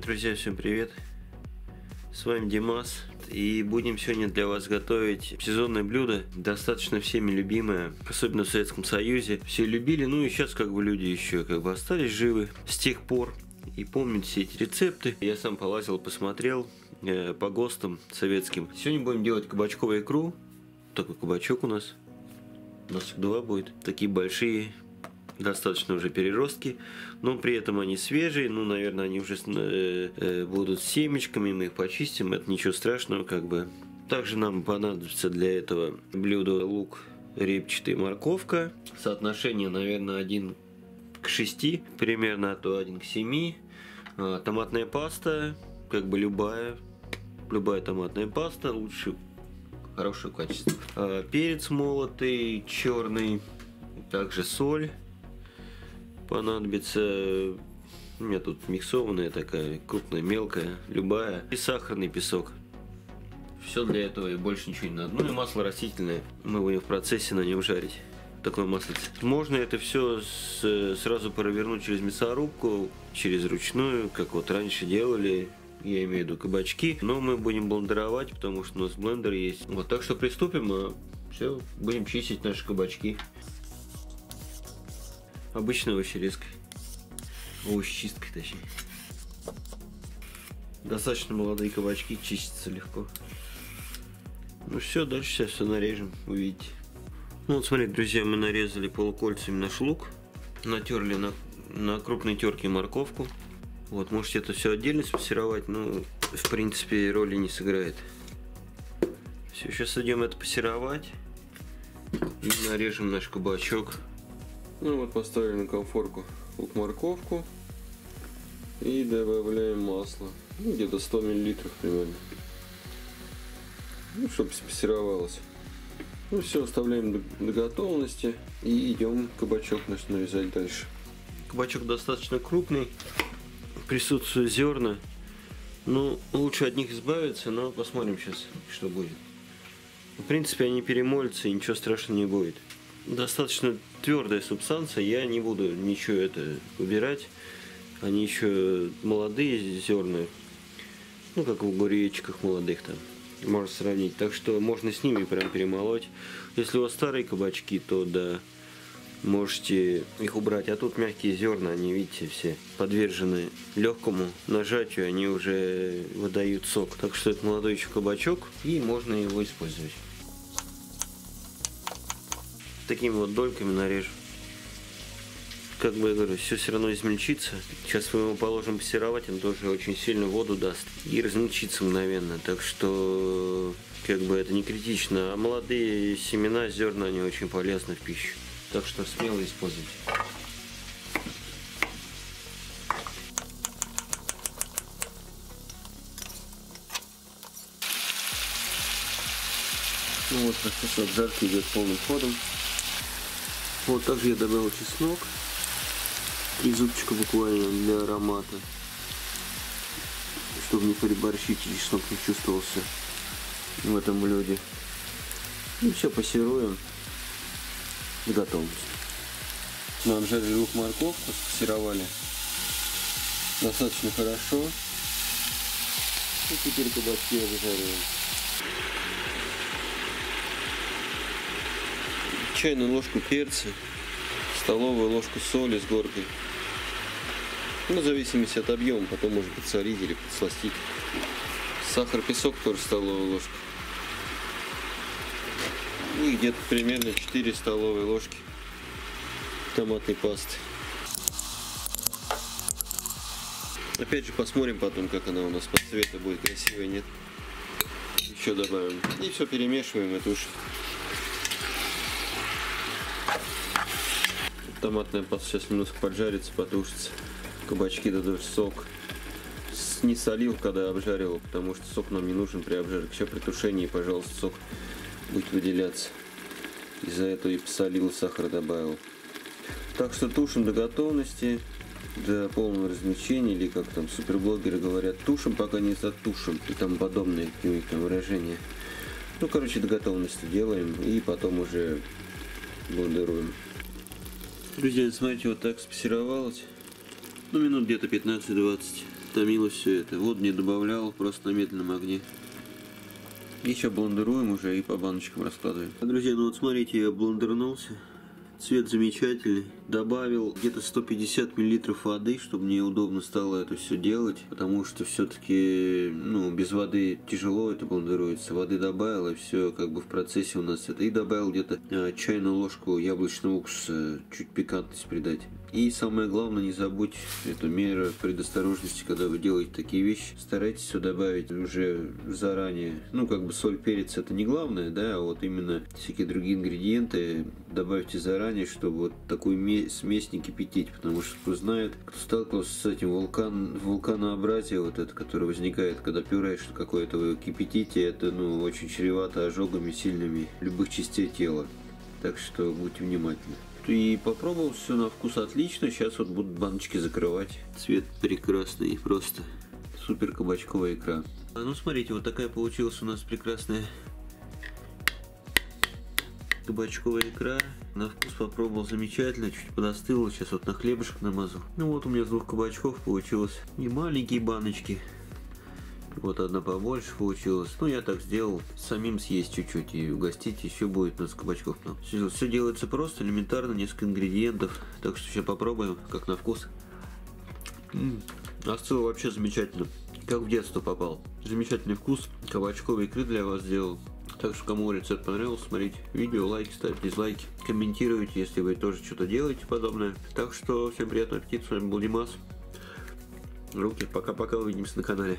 Друзья, всем привет! С вами Димас, и будем сегодня для вас готовить сезонное блюдо, достаточно всеми любимое, особенно в Советском Союзе. Все любили, ну и сейчас как бы люди еще как бы остались живы с тех пор и помнят все эти рецепты. Я сам полазил, посмотрел по ГОСТам советским. Сегодня будем делать кабачковую икру. Такой кабачок у нас два будет, такие большие. Достаточно уже переростки, но при этом они свежие, ну, наверное, они уже будут с семечками, мы их почистим, это ничего страшного, как бы. Также нам понадобится для этого блюда лук, репчатый, морковка. Соотношение, наверное, 1 к 6, примерно, а то 1 к 7. Томатная паста, как бы любая томатная паста, лучше, хорошего качества. Перец молотый, черный, также соль. Понадобится, у меня тут миксованная такая, крупная, мелкая, любая. И сахарный песок. Все для этого и больше ничего не надо. Ну и масло растительное, мы будем в процессе на нем жарить. Такое маслице. Можно это все сразу провернуть через мясорубку, через ручную, как вот раньше делали. Я имею в виду кабачки. Но мы будем блендеровать, потому что у нас блендер есть. Вот, так что приступим, а все, будем чистить наши кабачки. Обычной овощерезкой. Овощечисткой, точнее. Достаточно молодые кабачки, чистятся легко. Ну все, дальше сейчас все нарежем, увидите. Ну вот смотрите, друзья, мы нарезали полукольцами наш лук. Натерли на крупной терке морковку. Вот, можете это все отдельно спассеровать, но в принципе роли не сыграет. Все, сейчас идем это пассеровать. И нарежем наш кабачок. Ну вот, поставили на конфорку лук-морковку и добавляем масло, ну, где-то 100 мл примерно, ну, чтобы спассеровалось. Ну все, оставляем до готовности и идем кабачок наш нарезать дальше. Кабачок достаточно крупный, присутствуют зерна, ну лучше от них избавиться, но посмотрим сейчас, что будет. В принципе они перемолятся и ничего страшного не будет. Достаточно твердая субстанция, я не буду ничего это убирать. Они еще молодые зерна, ну как в огуречках молодых там, можно сравнить. Так что можно с ними прям перемолоть. Если у вас старые кабачки, то да, можете их убрать. А тут мягкие зерна, они, видите, все подвержены легкому нажатию, они уже выдают сок. Так что это молодой еще кабачок, и можно его использовать. Такими вот дольками нарежу. Как бы я говорю, все равно измельчится. Сейчас мы его положим пассеровать, он тоже очень сильно воду даст и размельчится мгновенно. Так что как бы это не критично. А молодые семена, зерна, они очень полезны в пищу. Так что смело используйте. Ну вот, процесс обжарки идет полным ходом. Вот также я добавил чеснок и зубчика буквально для аромата, чтобы не переборщить, чеснок не чувствовался в этом блюде. И все пассеруем до готовности. Мы обжарили лук, морковку, пассеровали достаточно хорошо. И теперь кабачки обжариваем. Чайную ложку перца, столовую ложку соли с горкой, ну, в зависимости от объема, потом можно подсолить или подсластить. Сахар, песок тоже столовую ложку, и где-то примерно 4 столовые ложки томатной пасты. Опять же посмотрим потом, как она у нас по цвету будет, красивая, нет. Еще добавим и все перемешиваем, эту уж. Томатная паста сейчас немножко поджарится, потушится. Кабачки дадут сок. Не солил, когда обжаривал, потому что сок нам не нужен при обжарке. Сейчас при тушении, пожалуйста, сок будет выделяться. Из-за этого и посолил, сахар добавил. Так что тушим до готовности, до полного размельчения, или как там суперблогеры говорят, тушим, пока не затушим, и там подобные какие-то там выражения. Ну, короче, до готовности делаем и потом уже блендируем. Друзья, смотрите, вот так спассеровалось. Ну, минут где-то 15-20. томилось все это. Воду не добавлял, просто на медленном огне. Еще блендеруем уже и по баночкам раскладываем. Друзья, ну вот смотрите, я блендернулся. Цвет замечательный. Добавил где-то 150 мл воды, чтобы мне удобно стало это все делать. Потому что все-таки, ну, без воды тяжело это блендируется. Воды добавил, и все как бы в процессе у нас это. И добавил где-то чайную ложку яблочного уксуса, чуть пикантность придать. И самое главное, не забудь эту меру предосторожности, когда вы делаете такие вещи. Старайтесь все добавить уже заранее. Ну, как бы соль, перец, это не главное, да, а вот именно всякие другие ингредиенты добавьте заранее, чтобы вот такую смесь не кипятить, потому что кто знает, кто сталкивался с этим вулканообразием, вот это, которое возникает, когда пюре что какое-то вы кипятите, это, ну, очень чревато ожогами сильными любых частей тела, так что будьте внимательны. И попробовал, все на вкус отлично, сейчас вот будут баночки закрывать. Цвет прекрасный, просто супер кабачковая икра. Ну смотрите, вот такая получилась у нас прекрасная кабачковая икра. На вкус попробовал замечательно, чуть подостыло, сейчас вот на хлебушек намазал. Ну вот у меня с двух кабачков получилось и маленькие баночки, вот одна побольше получилась. Ну я так сделал, самим съесть чуть-чуть и угостить, еще будет у нас кабачков. Все делается просто, элементарно, несколько ингредиентов, так что сейчас попробуем, как на вкус. Остыло вообще замечательно, как в детство попал. Замечательный вкус, кабачковые икры для вас сделал. Так что, кому рецепт понравился, смотрите видео, лайки ставьте, дизлайки, комментируйте, если вы тоже что-то делаете подобное. Так что, всем приятного аппетита, с вами был Димас. Руки, пока-пока, увидимся на канале.